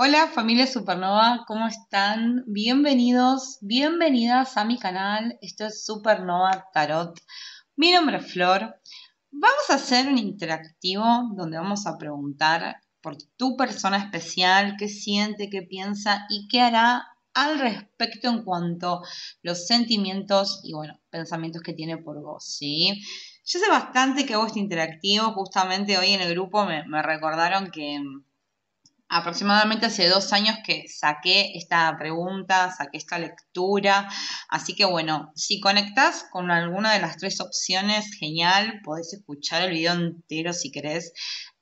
Hola familia Supernova, ¿cómo están? Bienvenidos, bienvenidas a mi canal. Esto es Supernova Tarot. Mi nombre es Flor. Vamos a hacer un interactivo donde vamos a preguntar por tu persona especial, qué siente, qué piensa y qué hará al respecto en cuanto a los sentimientos y, bueno, pensamientos que tiene por vos, ¿sí? Yo sé bastante que hago este interactivo. Justamente hoy en el grupo me recordaron que aproximadamente hace 2 años que saqué esta pregunta, saqué esta lectura. Así que, bueno, si conectás con alguna de las 3 opciones, genial, podés escuchar el video entero si querés.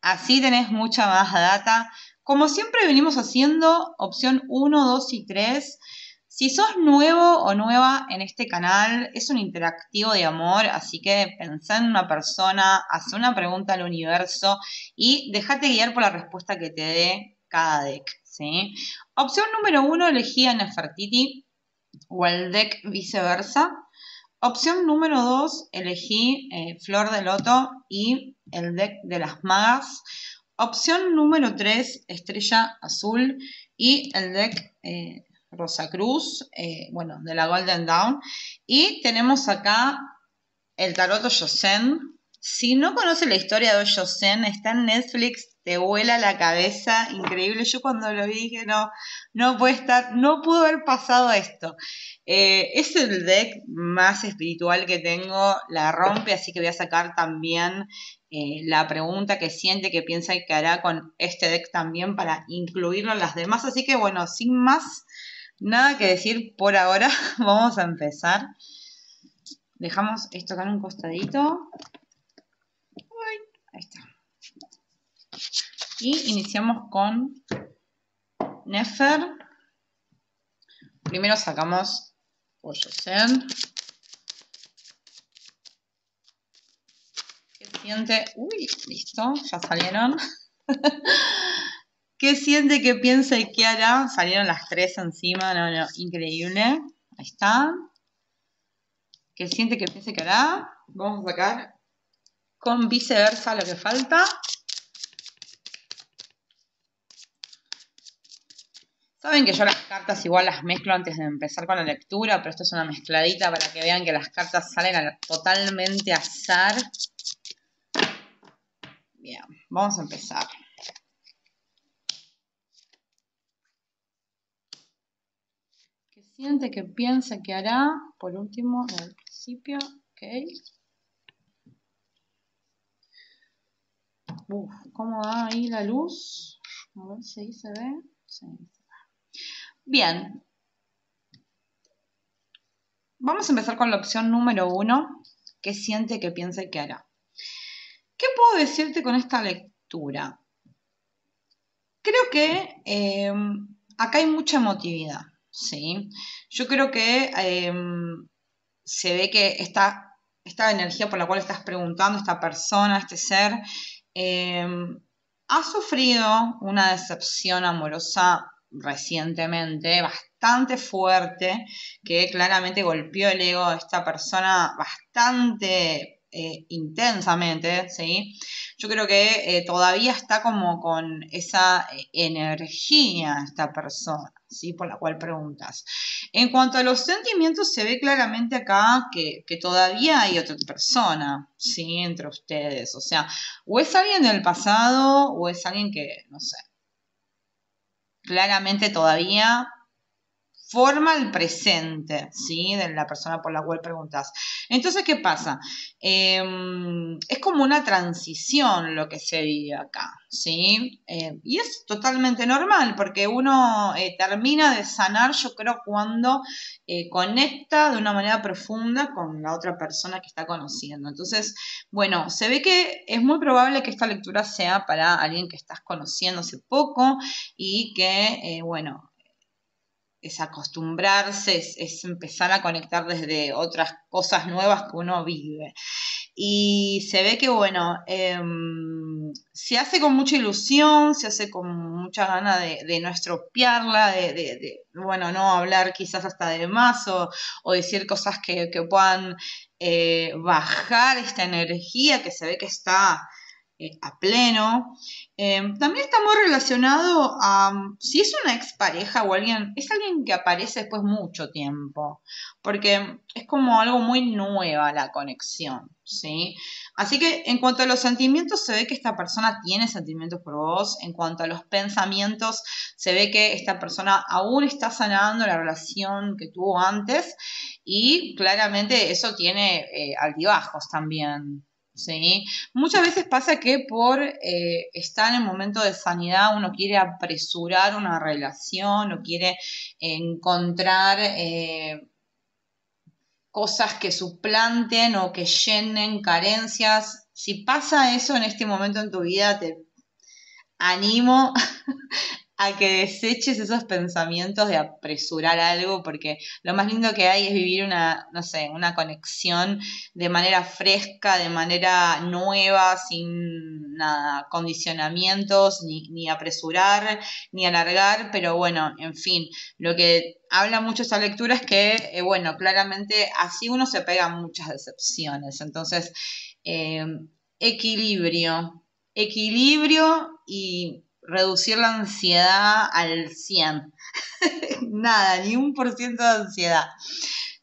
Así tenés mucha más data. Como siempre venimos haciendo, opción 1, 2 y 3. Si sos nuevo o nueva en este canal, es un interactivo de amor, así que pensá en una persona, haz una pregunta al universo y dejate guiar por la respuesta que te dé cada deck, ¿sí? Opción número 1, elegí a Nefertiti o el deck viceversa. Opción número 2, elegí Flor de Loto y el deck de las magas. Opción número 3, Estrella Azul y el deck Rosacruz, bueno, de la Golden Dawn. Y tenemos acá el tarot de Yosen. Si no conoces la historia de Yosen, está en Netflix, te vuela la cabeza, increíble. Yo cuando lo vi dije, no pudo haber pasado esto. Es el deck más espiritual que tengo, la rompe, así que voy a sacar también la pregunta que siente, que piensa y que hará con este deck también para incluirlo en las demás. Así que, bueno, sin más nada que decir por ahora, vamos a empezar. Dejamos esto acá en un costadito. Ahí está. Y iniciamos con Nefer. Primero sacamos por Yosen. ¿Qué siente? Uy, listo, ya salieron. ¿Qué siente, qué piensa y qué hará? Salieron las 3 encima, no, increíble. Ahí está. ¿Qué siente, qué piensa y qué hará? Vamos a sacar con viceversa lo que falta. Saben que yo las cartas igual las mezclo antes de empezar con la lectura, pero esto es una mezcladita para que vean que las cartas salen totalmente al azar. Bien, vamos a empezar. Siente, que piensa, que hará. Por último, en el principio. Ok. Uf, ¿cómo va ahí la luz? A ver si ahí se ve. Sí, se ve. Bien. Vamos a empezar con la opción número 1. ¿Qué siente, que piensa y que hará? ¿Qué puedo decirte con esta lectura? Creo que acá hay mucha emotividad. Sí, yo creo que se ve que esta energía por la cual estás preguntando, esta persona, este ser, ha sufrido una decepción amorosa recientemente, bastante fuerte, que claramente golpeó el ego de esta persona bastante intensamente, ¿sí? Yo creo que todavía está como con esa energía esta persona, ¿sí? Por la cual preguntas. En cuanto a los sentimientos, se ve claramente acá que todavía hay otra persona, ¿sí? Entre ustedes, o sea, o es alguien del pasado, o es alguien que, no sé, claramente todavía forma el presente, ¿sí? De la persona por la cual preguntas. Entonces, ¿qué pasa? Es como una transición lo que se vive acá, ¿sí? Y es totalmente normal, porque uno termina de sanar, yo creo, cuando conecta de una manera profunda con la otra persona que está conociendo. Entonces, bueno, se ve que es muy probable que esta lectura sea para alguien que estás conociendo hace poco y que, bueno, es acostumbrarse, es empezar a conectar desde otras cosas nuevas que uno vive. Y se ve que, bueno, se hace con mucha ilusión, se hace con mucha gana de no estropearla, bueno, no hablar quizás hasta de más o decir cosas que puedan bajar esta energía que se ve que está a pleno. También está muy relacionado a si es una expareja o alguien, es alguien que aparece después mucho tiempo, porque es como algo muy nueva la conexión, ¿sí? Así que en cuanto a los sentimientos, se ve que esta persona tiene sentimientos por vos. En cuanto a los pensamientos, se ve que esta persona aún está sanando la relación que tuvo antes y claramente eso tiene altibajos también. ¿Sí? Muchas veces pasa que por estar en el momento de sanidad uno quiere apresurar una relación o quiere encontrar cosas que suplanten o que llenen carencias. Si pasa eso en este momento en tu vida, te animo a que deseches esos pensamientos de apresurar algo, porque lo más lindo que hay es vivir una, no sé, una conexión de manera fresca, de manera nueva, sin nada, condicionamientos, ni apresurar, ni alargar, pero bueno, en fin, lo que habla mucho esta lectura es que, bueno, claramente así uno se pega a muchas decepciones, entonces, equilibrio y reducir la ansiedad al 100. Nada, ni 1% de ansiedad.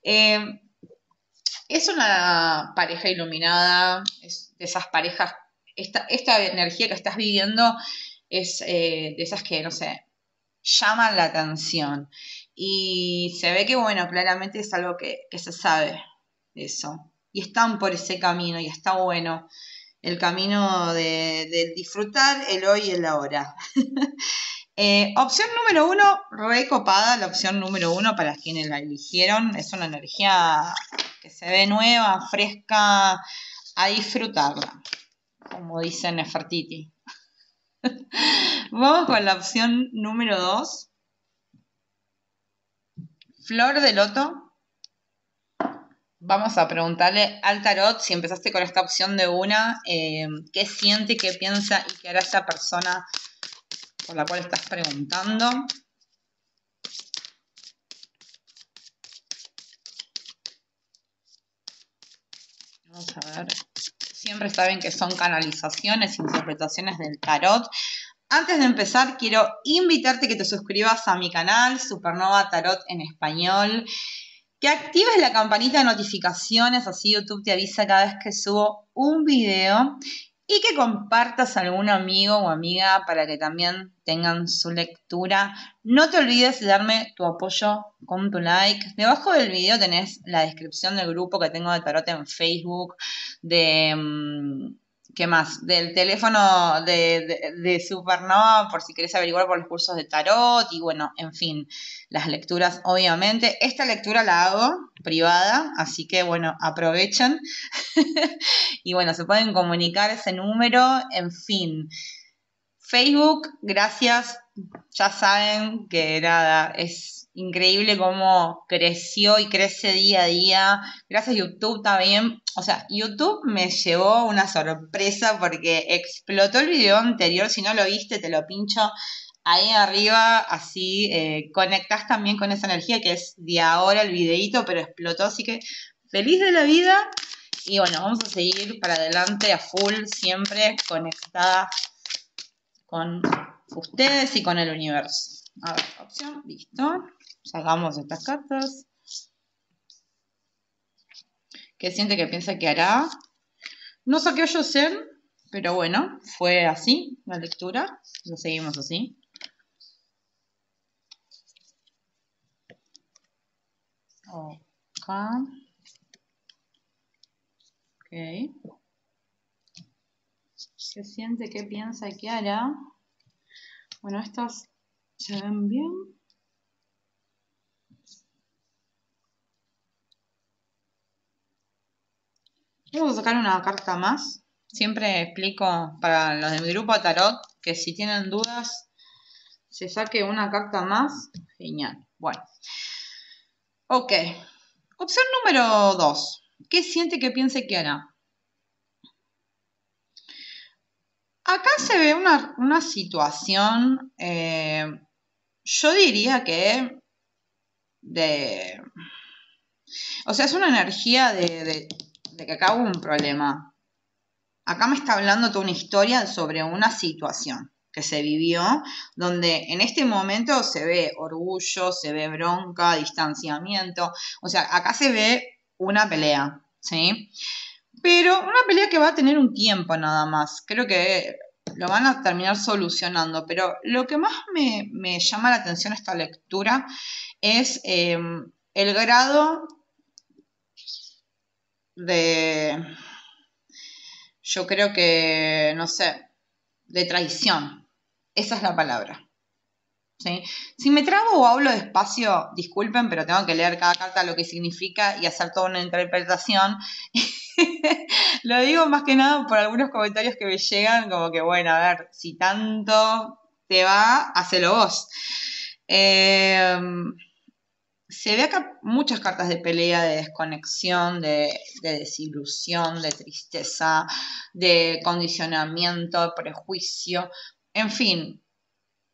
Es una pareja iluminada, es de esas parejas, esta energía que estás viviendo es de esas que, no sé, llaman la atención. Y se ve que, bueno, claramente es algo que se sabe de eso. Y están por ese camino y está bueno. El camino de disfrutar el hoy y el ahora. Opción número 1, recopada la opción número 1 para quienes la eligieron. Es una energía que se ve nueva, fresca, a disfrutarla, como dice Nefertiti. Vamos con la opción número 2. Flor de Loto. Vamos a preguntarle al tarot, si empezaste con esta opción de una, qué siente, qué piensa y qué hará esa persona por la cual estás preguntando. Vamos a ver. Siempre saben que son canalizaciones, interpretaciones del tarot. Antes de empezar, quiero invitarte a que te suscribas a mi canal, Supernova Tarot en español. Que actives la campanita de notificaciones, así YouTube te avisa cada vez que subo un video. Y que compartas a algún amigo o amiga para que también tengan su lectura. No te olvides de darme tu apoyo con tu like. Debajo del video tenés la descripción del grupo que tengo de tarot en Facebook. ¿Qué más? Del teléfono de Supernova, por si querés averiguar por los cursos de tarot y bueno, en fin, las lecturas obviamente. Esta lectura la hago privada, así que bueno, aprovechen. Y bueno, se pueden comunicar ese número, en fin. Facebook, gracias. Ya saben que nada, es increíble cómo creció y crece día a día. Gracias YouTube también. O sea, YouTube me llevó una sorpresa porque explotó el video anterior. Si no lo viste, te lo pincho ahí arriba. Así conectás también con esa energía que es de ahora el videito, pero explotó. Así que feliz de la vida. Y bueno, vamos a seguir para adelante a full, siempre conectada con ustedes y con el universo. A ver, opción, listo. Sacamos estas cartas. ¿Qué siente, que piensa, que hará? No saqué a Yosen, pero bueno, fue así la lectura. Lo seguimos así. Ok. ¿Qué siente, qué piensa, qué hará? Bueno, estas se ven bien. Vamos a sacar una carta más. Siempre explico para los de mi grupo de tarot que si tienen dudas se saque una carta más. Genial. Bueno. Ok. Opción número 2. ¿Qué siente, qué piensa y qué hará? Acá se ve una situación, yo diría que o sea, es una energía de que acá hubo un problema. Acá me está hablando toda una historia sobre una situación que se vivió, donde en este momento se ve orgullo, se ve bronca, distanciamiento. O sea, acá se ve una pelea, ¿sí? Pero una pelea que va a tener un tiempo nada más. Creo que lo van a terminar solucionando. Pero lo que más me llama la atención esta lectura es el grado de... Yo creo que, no sé, de traición. Esa es la palabra. ¿Sí? Si me trabo o hablo despacio, disculpen, pero tengo que leer cada carta lo que significa y hacer toda una interpretación. Lo digo más que nada por algunos comentarios que me llegan, como que, bueno, a ver, si tanto te va, hacelo vos. Se ve acá muchas cartas de pelea, de desconexión, de desilusión, de tristeza, de condicionamiento, de prejuicio. En fin,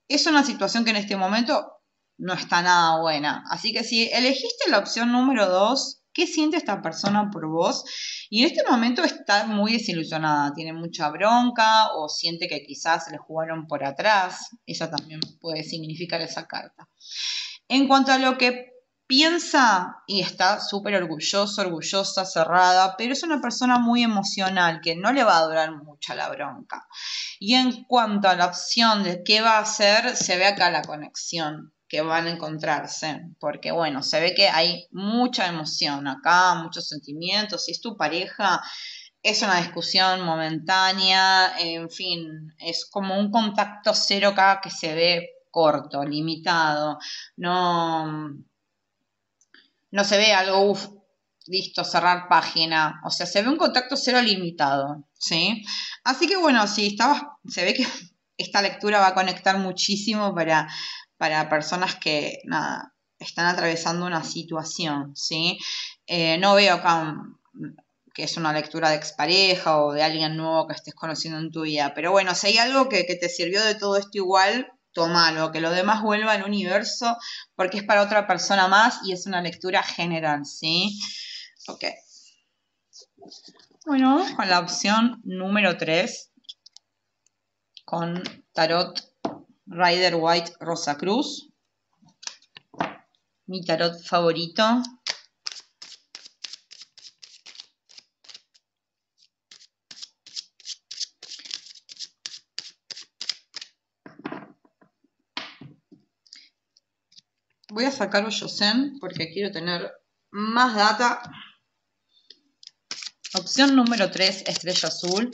es una situación que en este momento no está nada buena. Así que si elegiste la opción número 2, ¿qué siente esta persona por vos? Y en este momento está muy desilusionada, tiene mucha bronca o siente que quizás le jugaron por atrás. Esa también puede significar esa carta. En cuanto a lo que piensa, y está súper orgulloso, orgullosa, cerrada, pero es una persona muy emocional, que no le va a durar mucha la bronca. Y en cuanto a la opción de qué va a hacer, se ve acá la conexión que van a encontrarse, porque bueno, se ve que hay mucha emoción acá, muchos sentimientos. Si es tu pareja, es una discusión momentánea, en fin, es como un contacto cero acá que se ve corto, limitado, no se ve algo, uff, listo, cerrar página. O sea, se ve un contacto cero limitado, ¿sí? Así que bueno, si estabas, se ve que esta lectura va a conectar muchísimo para personas que, nada, están atravesando una situación, ¿sí? No veo acá que es una lectura de expareja o de alguien nuevo que estés conociendo en tu vida, pero bueno, si hay algo que te sirvió de todo esto igual, tómalo, que lo demás vuelva al universo, porque es para otra persona más y es una lectura general, ¿sí? Ok. Bueno, vamos con la opción número 3, con Tarot Rider White Rosacruz, mi tarot favorito. Voy a sacar un Yosen porque quiero tener más data. Opción número 3, Estrella Azul.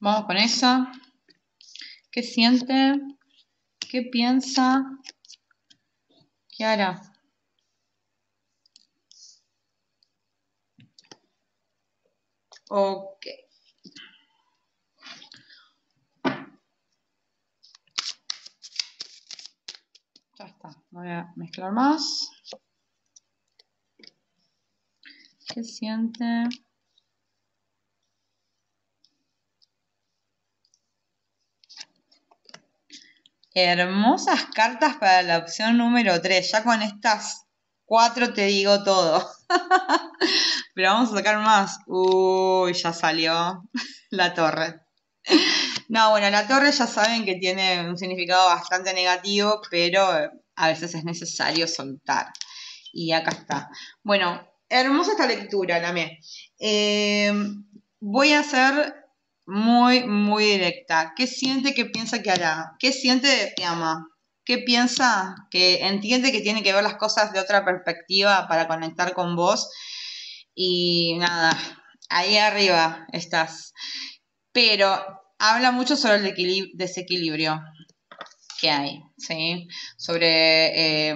Vamos con esa. ¿Qué siente? ¿Qué piensa? ¿Qué hará? Ok. Ya está. Voy a mezclar más. ¿Qué siente? Hermosas cartas para la opción número 3. Ya con estas 4 te digo todo. Pero vamos a sacar más. Uy, ya salió la torre. No, bueno, la torre ya saben que tiene un significado bastante negativo, pero a veces es necesario soltar. Y acá está. Bueno, hermosa esta lectura, la amé. Voy a hacer... muy, muy directa. ¿Qué siente? ¿Qué piensa que hará? ¿Qué siente que ama? ¿Qué piensa? Que entiende que tiene que ver las cosas de otra perspectiva para conectar con vos. Y nada, ahí arriba estás. Pero habla mucho sobre el desequilibrio que hay, ¿sí? Sobre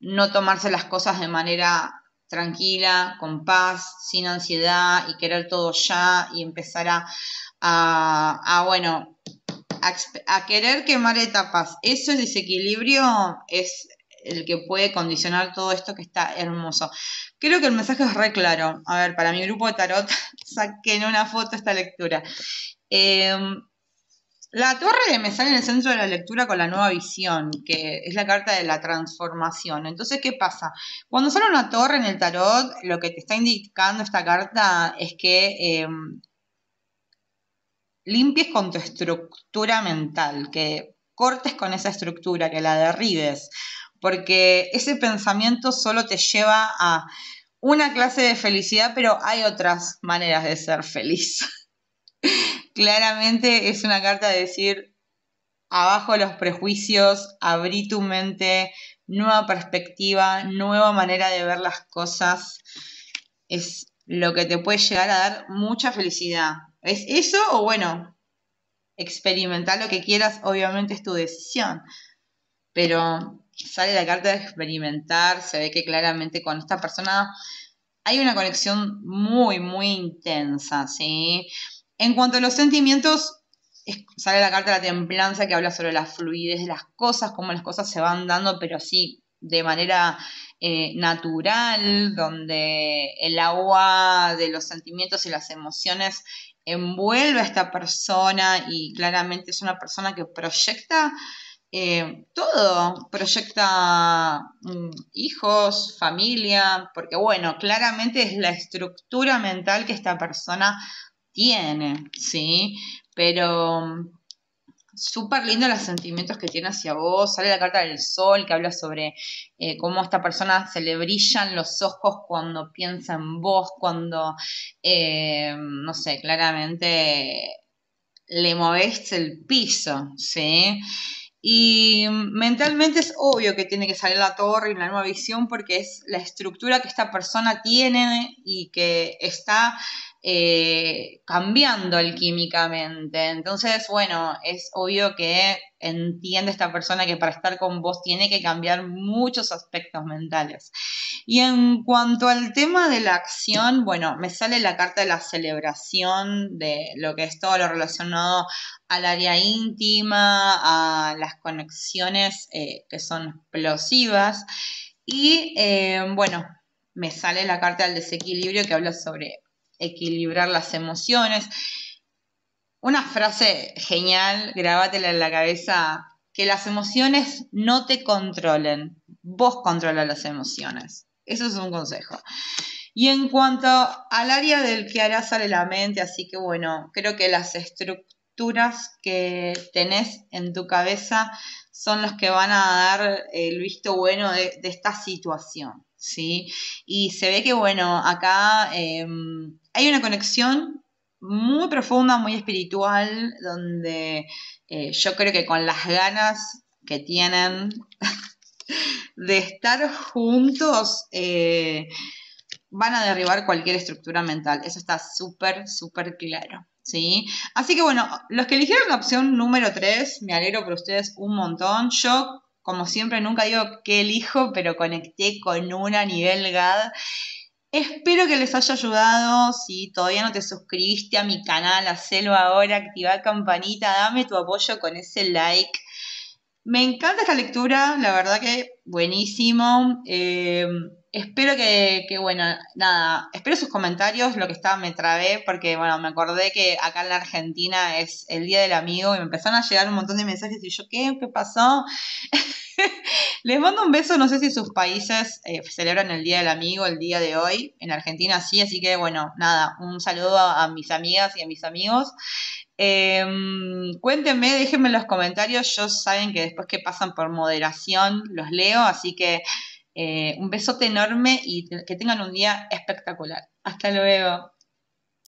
no tomarse las cosas de manera... tranquila, con paz, sin ansiedad y querer todo ya y empezar a querer quemar etapas. Ese desequilibrio es el que puede condicionar todo esto que está hermoso. Creo que el mensaje es re claro. A ver, para mi grupo de tarot, saquen una foto esta lectura. La torre me sale en el centro de la lectura con la nueva visión, que es la carta de la transformación. Entonces, ¿qué pasa? Cuando sale una torre en el tarot, lo que te está indicando esta carta es que limpies con tu estructura mental, que cortes con esa estructura, que la derribes, porque ese pensamiento solo te lleva a una clase de felicidad, pero hay otras maneras de ser feliz. Claramente es una carta de decir, abajo los prejuicios, abrí tu mente, nueva perspectiva, nueva manera de ver las cosas. Es lo que te puede llegar a dar mucha felicidad. ¿Es eso o bueno? Experimentar lo que quieras, obviamente es tu decisión. Pero sale la carta de experimentar, se ve que claramente con esta persona hay una conexión muy, muy intensa, ¿sí? En cuanto a los sentimientos, sale la carta de la templanza que habla sobre la fluidez de las cosas, cómo las cosas se van dando, pero sí de manera natural, donde el agua de los sentimientos y las emociones envuelve a esta persona y claramente es una persona que proyecta todo, proyecta hijos, familia, porque bueno, claramente es la estructura mental que esta persona tiene, ¿sí? Pero súper lindo los sentimientos que tiene hacia vos. Sale la carta del sol que habla sobre cómo a esta persona se le brillan los ojos cuando piensa en vos, cuando, no sé, claramente le movés el piso, ¿sí? Y mentalmente es obvio que tiene que salir la torre y la nueva visión porque es la estructura que esta persona tiene y que está cambiando alquímicamente. Entonces, bueno, es obvio que entiende esta persona que para estar con vos tiene que cambiar muchos aspectos mentales. Y en cuanto al tema de la acción, bueno, me sale la carta de la celebración, de lo que es todo lo relacionado al área íntima, a las conexiones que son explosivas. Y, bueno, me sale la carta del desequilibrio que habla sobre equilibrar las emociones. Una frase genial, grábatela en la cabeza, que las emociones no te controlen, vos controlas las emociones. Eso es un consejo. Y en cuanto al área del que hará sale la mente, así que bueno, creo que las estructuras que tenés en tu cabeza son los que van a dar el visto bueno de esta situación, ¿sí? Y se ve que bueno, acá hay una conexión muy profunda, muy espiritual, donde yo creo que con las ganas que tienen de estar juntos van a derribar cualquier estructura mental. Eso está súper, súper claro, ¿sí? Así que bueno, los que eligieron la opción número 3, me alegro por ustedes un montón. Yo, como siempre, nunca digo qué elijo, pero conecté con una a nivel GAD. Espero que les haya ayudado. Si todavía no te suscribiste a mi canal, hacelo ahora, activa campanita, dame tu apoyo con ese like. Me encanta esta lectura, la verdad que buenísimo. Espero que bueno, nada, espero sus comentarios, lo que estaba me trabé, porque, bueno, me acordé que acá en la Argentina es el Día del Amigo y me empezaron a llegar un montón de mensajes y yo, ¿qué pasó? Les mando un beso, no sé si sus países celebran el Día del Amigo el día de hoy, en Argentina sí, así que, bueno, nada, un saludo a mis amigas y a mis amigos. Cuéntenme, déjenme en los comentarios, yo saben que después que pasan por moderación los leo, así que un besote enorme y que tengan un día espectacular. Hasta luego.